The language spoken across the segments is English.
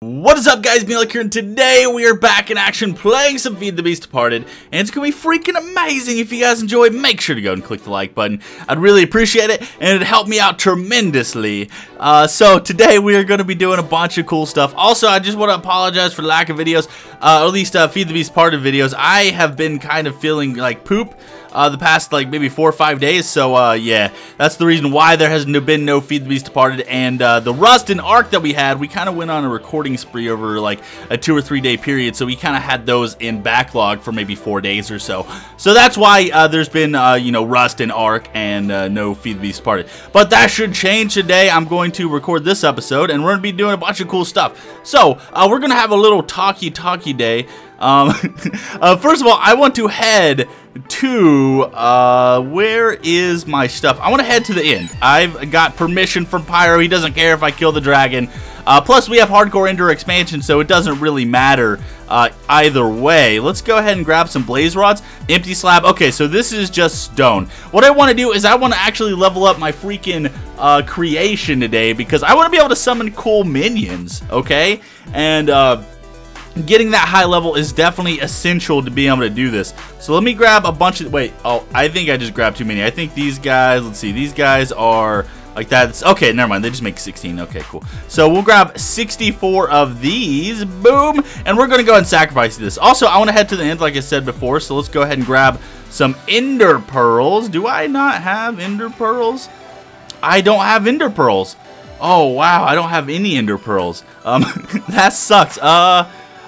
What is up, guys? MeatyLock here, and today we are back in action playing some Feed the Beast Departed, and it's gonna be freaking amazing. If you guys enjoy, make sure to go and click the like button. I'd really appreciate it, and it'd help me out tremendously. So today we are gonna be doing a bunch of cool stuff. Also, I just want to apologize for lack of videos, or at least Feed the Beast Departed videos. I have been kind of feeling like poop the past like maybe 4 or 5 days, so yeah, that's the reason why there has been no Feed the Beast Departed. And the Rust and Arc that we had, we kind of went on a recording spree over like a 2 or 3 day period, so we kind of had those in backlog for maybe 4 days or so. So that's why there's been you know, Rust and Arc and no Feed the Beast Departed. But that should change today. I'm going to record this episode, and we're gonna be doing a bunch of cool stuff. So we're gonna have a little talky day. First of all, I want to head to where is my stuff? I want to head to the end. I've got permission from Pyro. He doesn't care if I kill the dragon. Plus, we have Hardcore Ender Expansion, so it doesn't really matter either way. Let's go ahead and grab some blaze rods. Empty slab. Okay, so this is just stone. What I want to do is I want to actually level up my freaking creation today, because I want to be able to summon cool minions, okay? And getting that high level is definitely essential to be able to do this. So let me grab a bunch of... Wait, oh, I think I just grabbed too many. I think these guys, let's see, these guys are... Like that's okay, never mind. They just make 16. Okay, cool. So we'll grab 64 of these. Boom. And we're gonna go and sacrifice this. Also, I wanna head to the end like I said before, so let's go ahead and grab some ender pearls. Do I not have ender pearls? I don't have ender pearls. Oh wow, I don't have any ender pearls. That sucks.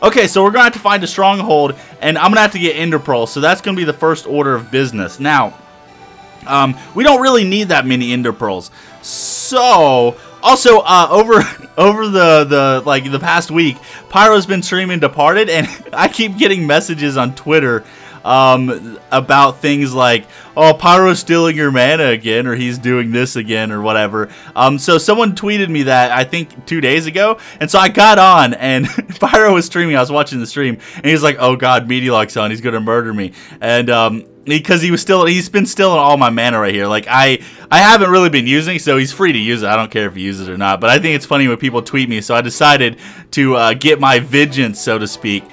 Okay, so we're gonna have to find a stronghold, and I'm gonna have to get ender pearls, so that's gonna be the first order of business. Now, we don't really need that many ender pearls. So, also, over the past week, Pyro's been streaming Departed, and I keep getting messages on Twitter about things like, oh, Pyro's stealing your mana again, or he's doing this again, or whatever. So someone tweeted me that, I think 2 days ago, and so I got on, and Pyro was streaming, I was watching the stream, and he was like, oh god, MeatyLock's on, he's gonna murder me, and, because he's been stealing all my mana right here. Like I haven't really been using, so he's free to use it. I don't care if he uses it or not. But I think it's funny when people tweet me, so I decided to get my vengeance, so to speak.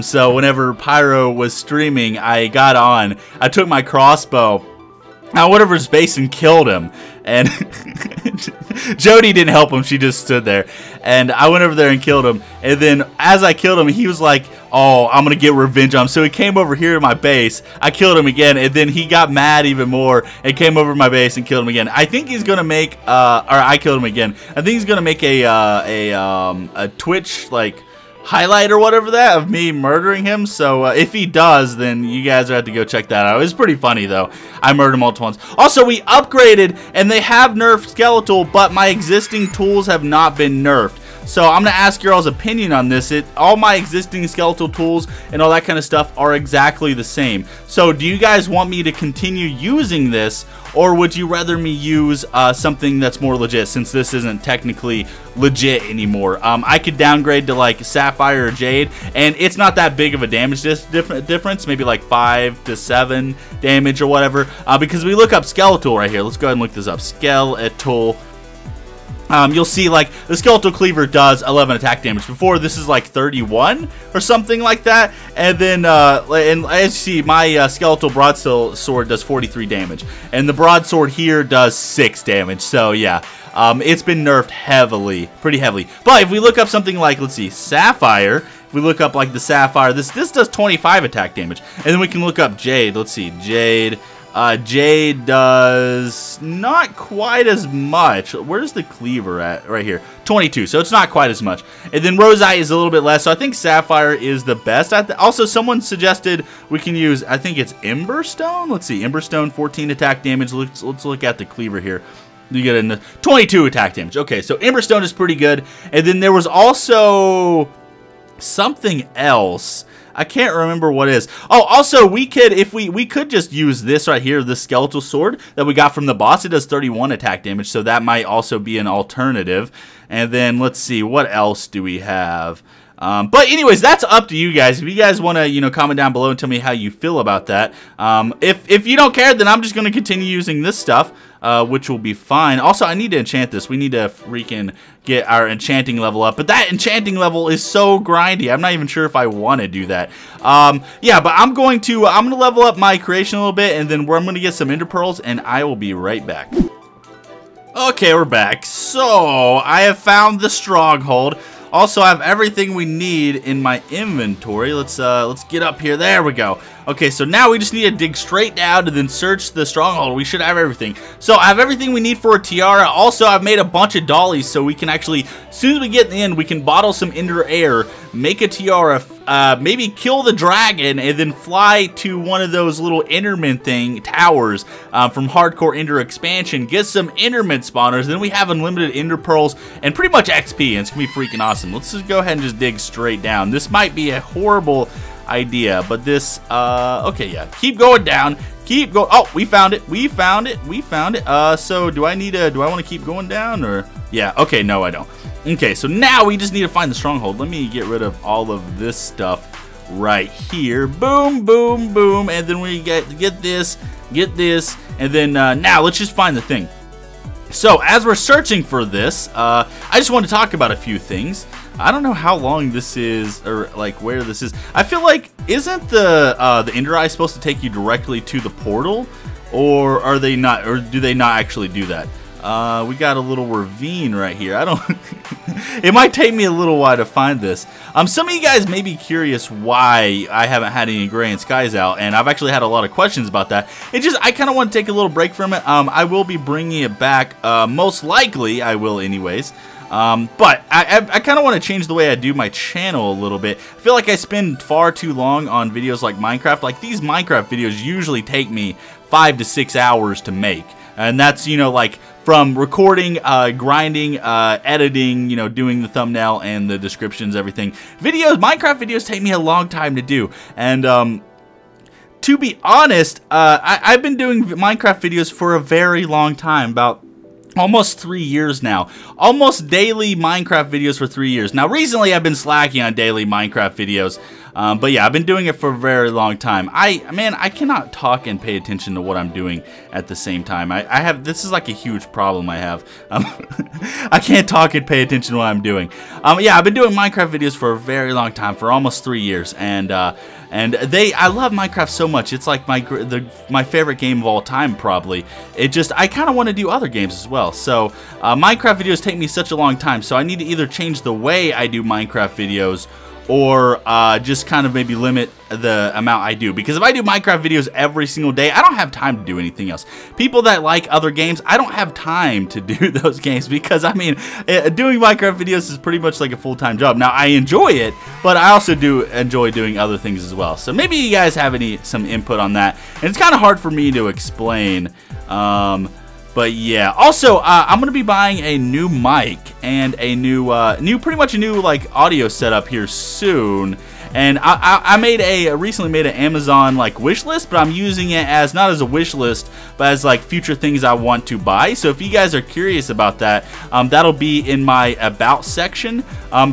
So whenever Pyro was streaming, I got on. I took my crossbow out of his base and killed him. And Jody didn't help him. She just stood there. And I went over there and killed him. And then as I killed him, he was like, oh, I'm going to get revenge on him. So he came over here to my base. I killed him again. And then he got mad even more and came over to my base and killed him again. I think he's going to make, or I killed him again. I think he's going to make a Twitch, like, highlight or whatever that of me murdering him. So if he does, then you guys are going to have to go check that out. It's pretty funny though. I murdered him multiple times. Also, we upgraded and they have nerfed Skeletal, but my existing tools have not been nerfed. So I'm going to ask your all's opinion on this. All my existing Skeletal tools and all that kind of stuff are exactly the same. So do you guys want me to continue using this, or would you rather me use something that's more legit, since this isn't technically legit anymore? I could downgrade to like Sapphire or Jade, and it's not that big of a damage difference, maybe like 5 to 7 damage or whatever, because we look up Skeletal right here. Let's go ahead and look this up. Skeletal. You'll see, like, the Skeletal Cleaver does 11 attack damage. Before, this is, like, 31 or something like that. And then, and as you see, my Skeletal Broadsword does 43 damage. And the Broadsword here does 6 damage. So, yeah, it's been nerfed heavily, pretty heavily. But if we look up something like, let's see, Sapphire, if we look up, like, the Sapphire, this does 25 attack damage. And then we can look up Jade. Let's see, Jade... Jade does not quite as much. Where's the cleaver at? Right here. 22, so it's not quite as much. And then Roseye is a little bit less, so I think Sapphire is the best. Also, someone suggested we can use, I think it's Emberstone? Let's see, Emberstone, 14 attack damage. Let's look at the cleaver here. You get a 22 attack damage. Okay, so Emberstone is pretty good. And then there was also something else. I can't remember what it is. Oh, also, we could, if we could just use this right here, the Skeletal Sword that we got from the boss. It does 31 attack damage, so that might also be an alternative. And then, let's see, what else do we have? But anyways, that's up to you guys. If you guys want to, you know, comment down below and tell me how you feel about that. If you don't care, then I'm just going to continue using this stuff. which will be fine. Also, I need to enchant this. We need to freaking get our enchanting level up. But that enchanting level is so grindy. I'm not even sure if I want to do that. Yeah, but I'm going to level up my creation a little bit, and then I'm going to get some ender pearls, and I will be right back. Okay, we're back. So, I have found the stronghold. Also, I have everything we need in my inventory. Let's get up here. There we go. Okay, so now we just need to dig straight down and then search the stronghold. We should have everything. So I have everything we need for a tiara. Also, I've made a bunch of dollies so we can actually, as soon as we get in, we can bottle some ender air, make a tiara, maybe kill the dragon, and then fly to one of those little Enderman towers from Hardcore Ender Expansion, get some Enderman spawners, then we have unlimited ender pearls and pretty much XP, and it's going to be freaking awesome. Let's just go ahead and just dig straight down. This might be a horrible idea, but this okay, yeah, keep going down, keep going. Oh, we found it, we found it, we found it. So do I want to keep going down? Or yeah, okay, no, I don't. Okay, so now we just need to find the stronghold. Let me get rid of all of this stuff right here. Boom, boom, boom, and then we get this, and then now let's just find the thing. So as we're searching for this, I just want to talk about a few things. I don't know how long this is, or like where this is. I feel like, isn't the Ender Eye supposed to take you directly to the portal, or are they not? Or do they not actually do that? We got a little ravine right here. I don't. It might take me a little while to find this. Some of you guys may be curious why I haven't had any Gray and Skies out, and I've actually had a lot of questions about that. It just, I kind of want to take a little break from it. I will be bringing it back, most likely. I will, anyways. But I kind of want to change the way I do my channel a little bit. I feel like I spend far too long on videos like Minecraft. Like these Minecraft videos usually take me 5 to 6 hours to make, and that's, you know, like, from recording, grinding, editing, you know, doing the thumbnail and the descriptions, everything. Videos, Minecraft videos take me a long time to do. And, to be honest, I've been doing Minecraft videos for a very long time, about almost 3 years now. Almost daily Minecraft videos for 3 years. Now, recently I've been slacking on daily Minecraft videos. But yeah, I've been doing it for a very long time. Man, I cannot talk and pay attention to what I'm doing at the same time. I have, this is like a huge problem I have. I can't talk and pay attention to what I'm doing. Yeah, I've been doing Minecraft videos for a very long time, for almost 3 years, and I love Minecraft so much. It's like my favorite game of all time, probably. It just, I kind of want to do other games as well. So Minecraft videos take me such a long time, so I need to either change the way I do Minecraft videos, or just kind of maybe limit the amount I do. Because if I do Minecraft videos every single day, I don't have time to do anything else. People that like other games, I don't have time to do those games, because I mean, doing Minecraft videos is pretty much like a full-time job. Now, I enjoy it, but I also do enjoy doing other things as well. So maybe you guys have some input on that. And it's kind of hard for me to explain. But yeah, also, I'm going to be buying a new mic and a new, pretty much a new, like, audio setup here soon. And I recently made an Amazon, like, wish list, but I'm using it as, not as a wish list, but as, like, future things I want to buy. So if you guys are curious about that, that'll be in my About section.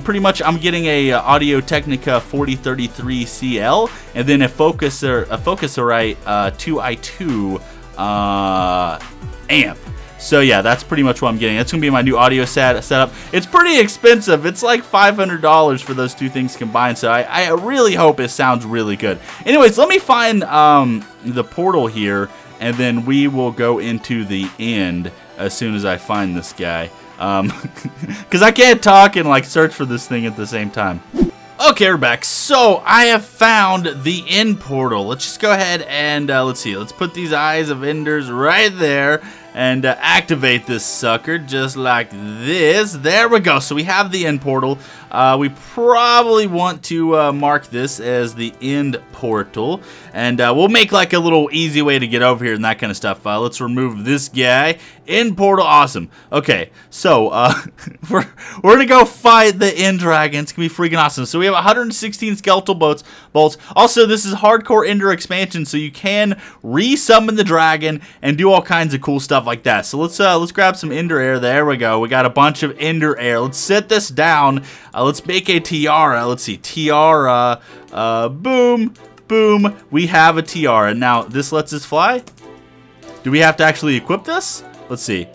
Pretty much, I'm getting a Audio Technica 4033 CL, and then a Focusrite 2i2, amp. So yeah, that's pretty much what I'm getting. That's gonna be my new audio setup. It's pretty expensive. It's like $500 for those two things combined, so I really hope it sounds really good. Anyways, let me find the portal here, and then we will go into the end as soon as I find this guy, because I can't talk and like search for this thing at the same time. Okay, we're back. So I have found the end portal. Let's just go ahead and let's see. Let's put these eyes of enders right there and activate this sucker just like this. There we go. So we have the end portal. We probably want to mark this as the end portal, and we'll make like a little easy way to get over here and that kind of stuff. Let's remove this guy. End portal, awesome. Okay, so we're gonna go fight the End Dragon. It's gonna be freaking awesome. So we have 116 skeletal bolts. Also, this is Hardcore Ender Expansion, so you can re-summon the dragon and do all kinds of cool stuff like that. So let's grab some ender air. There we go. We got a bunch of ender air. Let's set this down. Let's make a tiara. Let's see, tiara. Boom, boom. We have a tiara. Now this lets us fly. Do we have to actually equip this? Let's see.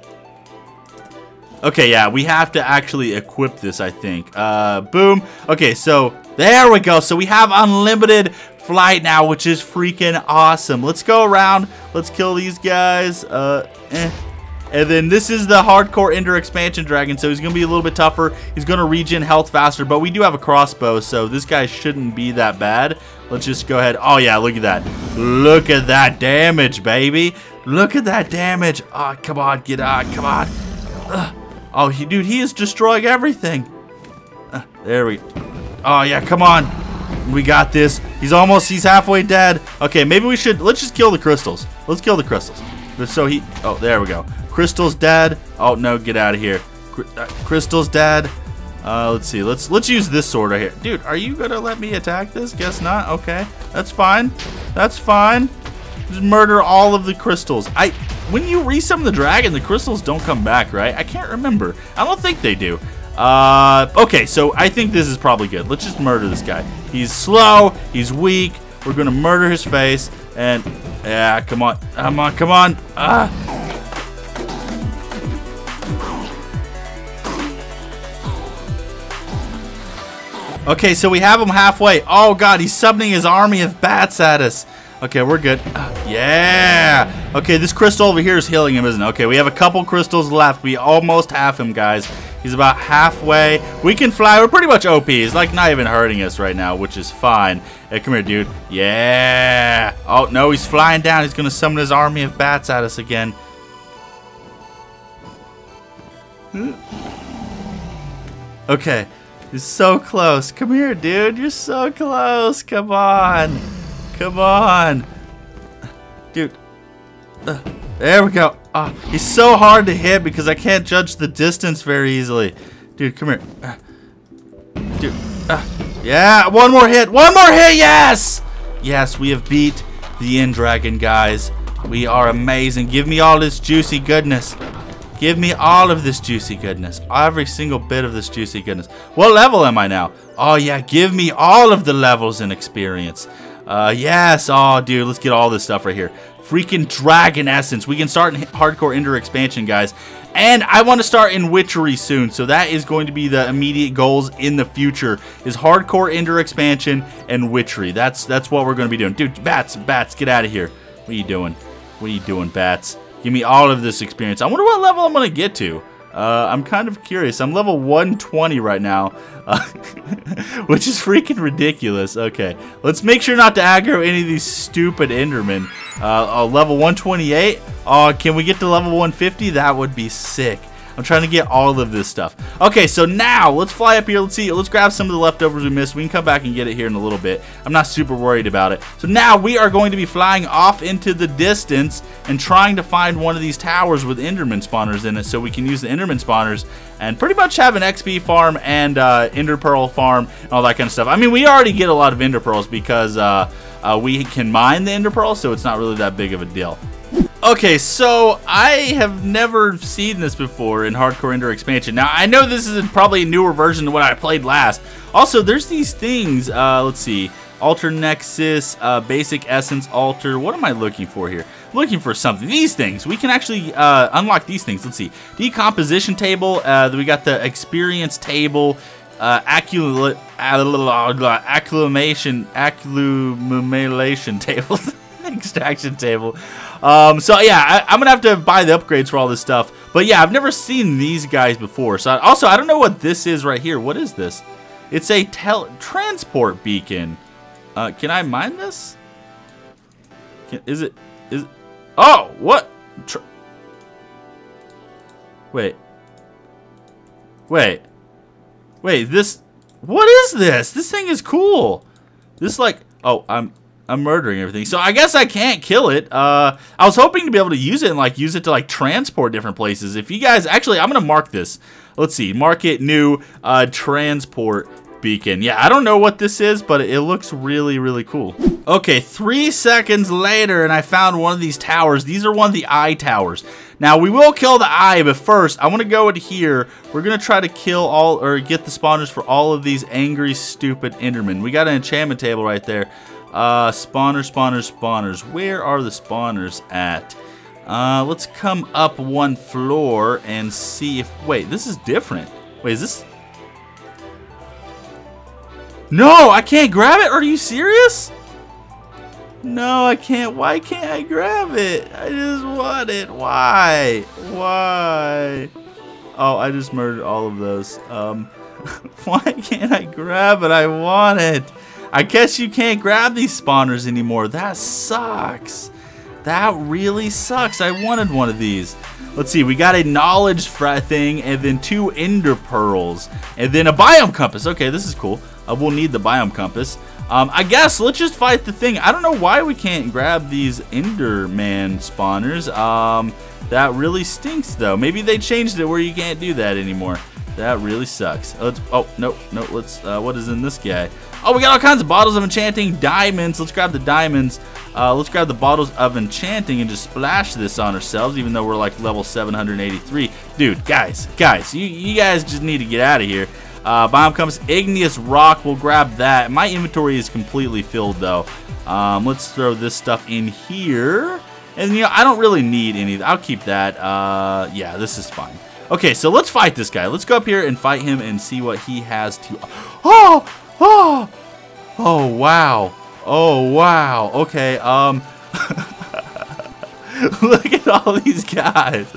Okay, yeah, we have to actually equip this, I think. Boom. Okay, so there we go. So we have unlimited flight now, which is freaking awesome. Let's go around. Let's kill these guys. And then this is the Hardcore Ender Expansion Dragon, so he's going to be a little bit tougher. He's going to regen health faster, but we do have a crossbow, so this guy shouldn't be that bad. Let's just go ahead. Oh, yeah, look at that. Look at that damage, baby. Look at that damage. Oh, come on, get out. Come on. Ugh. Oh, dude, he is destroying everything. There we go. Oh, yeah, come on. We got this. He's halfway dead. Okay, maybe we should, let's just kill the crystals. Let's kill the crystals. So he, oh, there we go. Crystal's dead. Oh, no, get out of here. Crystal's dead. Let's see. Let's use this sword right here. Dude, are you gonna let me attack this? Guess not. Okay, that's fine. That's fine. Just murder all of the crystals. When you re-summon the dragon, the crystals don't come back, right? I can't remember. I don't think they do. Okay, so I think this is probably good. Let's just murder this guy. He's slow. He's weak. We're gonna murder his face. And yeah, come on, come on, come on. Okay, so we have him halfway. Oh, God, he's summoning his army of bats at us. Okay, we're good. Yeah. Okay, this crystal over here is healing him, isn't it? Okay, we have a couple crystals left. We almost have him, guys. He's about halfway. We can fly. We're pretty much OP. He's, like, not even hurting us right now, which is fine. Hey, come here, dude. Yeah. Oh, no, he's flying down. He's going to summon his army of bats at us again. Okay. He's so close. Come here, dude. You're so close. Come on. Come on. Dude. There we go. He's so hard to hit because I can't judge the distance very easily. Dude, come here. Dude. Yeah, one more hit. One more hit. Yes. Yes, we have beat the Ender Dragon, guys. We are amazing. Give me all this juicy goodness. Give me all of this juicy goodness. Every single bit of this juicy goodness. What level am I now? Oh, yeah. Give me all of the levels and experience. Yes. Oh, dude. Let's get all this stuff right here. Freaking dragon essence. We can start in Hardcore Ender Expansion, guys. And I want to start in Witchery soon. So that is going to be the immediate goals in the future. Is Hardcore Ender Expansion and Witchery. That's what we're going to be doing. Dude, bats. Bats. Get out of here. What are you doing? What are you doing, bats? Give me all of this experience. I wonder what level I'm going to get to. I'm kind of curious. I'm level 120 right now, which is freaking ridiculous. Okay, let's make sure not to aggro any of these stupid Endermen. Level 128. Can we get to level 150? That would be sick. I'm trying to get all of this stuff. Okay, so now let's fly up here. Let's see. Let's grab some of the leftovers we missed. We can come back and get it here in a little bit. I'm not super worried about it. So now we are going to be flying off into the distance and trying to find one of these towers with Enderman spawners in it so we can use the Enderman spawners and pretty much have an XP farm and Ender Pearl farm and all that kind of stuff. I mean, we already get a lot of Ender Pearls because we can mine the Ender Pearl, so it's not really that big of a deal. Okay, so I have never seen this before in Hardcore Ender Expansion. Now, I know this is probably a newer version of what I played last. Also, there's these things. Let's see. Altar Nexus, Basic Essence Altar. What am I looking for here? Looking for something. These things. We can actually unlock these things. Let's see. Decomposition Table. We got the Experience Table. Accumulation Table. Extraction Table. So yeah, I'm gonna have to buy the upgrades for all this stuff. But yeah, I've never seen these guys before. So I don't know what this is right here. What is this? It's a transport beacon. Can I mine this? Is it? Oh, what? Wait. This. What is this? This thing is cool. This like. Oh, I'm murdering everything. So I guess I can't kill it. I was hoping to be able to use it and like use it to like transport different places. If you guys actually, I'm gonna mark this. Let's see, mark it new transport beacon. Yeah, I don't know what this is, but it looks really, really cool. Okay, 3 seconds later, and I found one of these towers. These are one of the eye towers. Now we will kill the eye, but first I want to go in here. We're gonna try to kill all or get the spawners for all of these angry, stupid Endermen. We got an enchantment table right there. Spawners. Where are the spawners at? Let's come up one floor and see if... Wait, this is different. Wait, is this... No, I can't grab it? Are you serious? No, I can't. Why can't I grab it? I just want it. Why? Why? Oh, I just murdered all of those. Why can't I grab it? I want it. I guess you can't grab these spawners anymore. That sucks. That really sucks. I wanted one of these. Let's see, we got a knowledge thing, and then 2 ender pearls, and then a biome compass. Okay, this is cool. We'll need the biome compass. I guess let's just fight the thing. I don't know why we can't grab these Enderman spawners. That really stinks, though. Maybe they changed it where you can't do that anymore. That really sucks. Let's, oh, no, no, let's, what is in this guy? Oh, we got all kinds of bottles of enchanting, diamonds. Let's grab the diamonds. Let's grab the bottles of enchanting and just splash this on ourselves, even though we're like level 783. Dude, guys, you guys just need to get out of here. Biome Compass, Igneous Rock, we'll grab that. My inventory is completely filled, though. Let's throw this stuff in here. And, you know, I don't really need any. I'll keep that. Yeah, this is fine. Okay, so let's fight this guy. Let's go up here and fight him and see what he has to... Oh! Oh! Oh, wow. Oh, wow. Okay, Look at all these guys.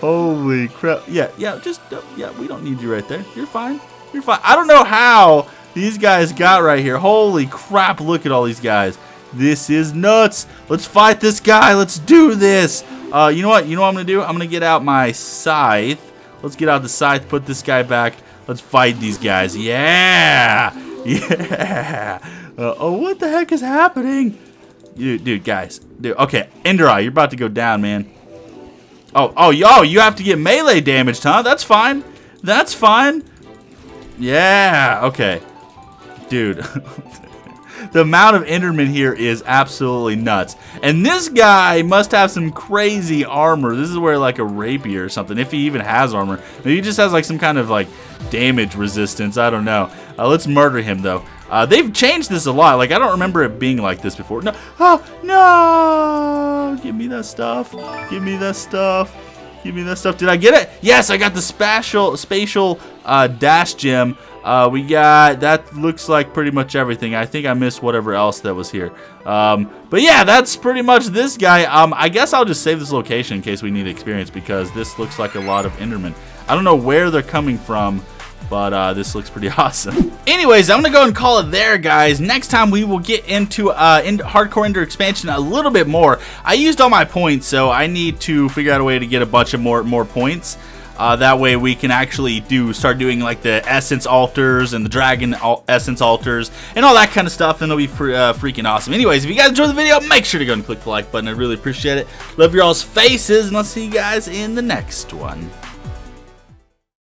Holy crap. Yeah, just... Yeah, we don't need you right there. You're fine. You're fine. I don't know how these guys got right here. Holy crap, look at all these guys. This is nuts. Let's fight this guy. Let's do this. You know what? You know what I'm going to do? I'm going to get out my scythe. Let's get out the scythe, put this guy back. Let's fight these guys. Yeah! Yeah! Oh, what the heck is happening? Dude, guys. Dude, okay, Ender Eye, you're about to go down, man. Oh, you have to get melee damaged, huh? That's fine. That's fine. Yeah, okay. Dude. The amount of Enderman here is absolutely nuts. And this guy must have some crazy armor. This is where like a rapier or something, if he even has armor. Maybe he just has like some kind of like damage resistance. I don't know. Let's murder him though. They've changed this a lot. Like I don't remember it being like this before. No, oh no! Give me that stuff. Give me that stuff. Give me that stuff. Did I get it? Yes, I got the spatial dash gem. We got, that looks like pretty much everything. I think I missed whatever else that was here. But yeah, that's pretty much this guy. I guess I'll just save this location in case we need experience because this looks like a lot of Endermen. I don't know where they're coming from, but this looks pretty awesome. Anyways, I'm gonna go and call it there, guys. Next time we will get into Hardcore Ender Expansion a little bit more. I used all my points, so I need to figure out a way to get a bunch of more points. That way we can actually start doing like the essence altars and the dragon essence altars and all that kind of stuff, and it'll be freaking awesome. Anyways, if you guys enjoyed the video, make sure to go and click the like button. I really appreciate it. Love your all's faces, and I'll see you guys in the next one.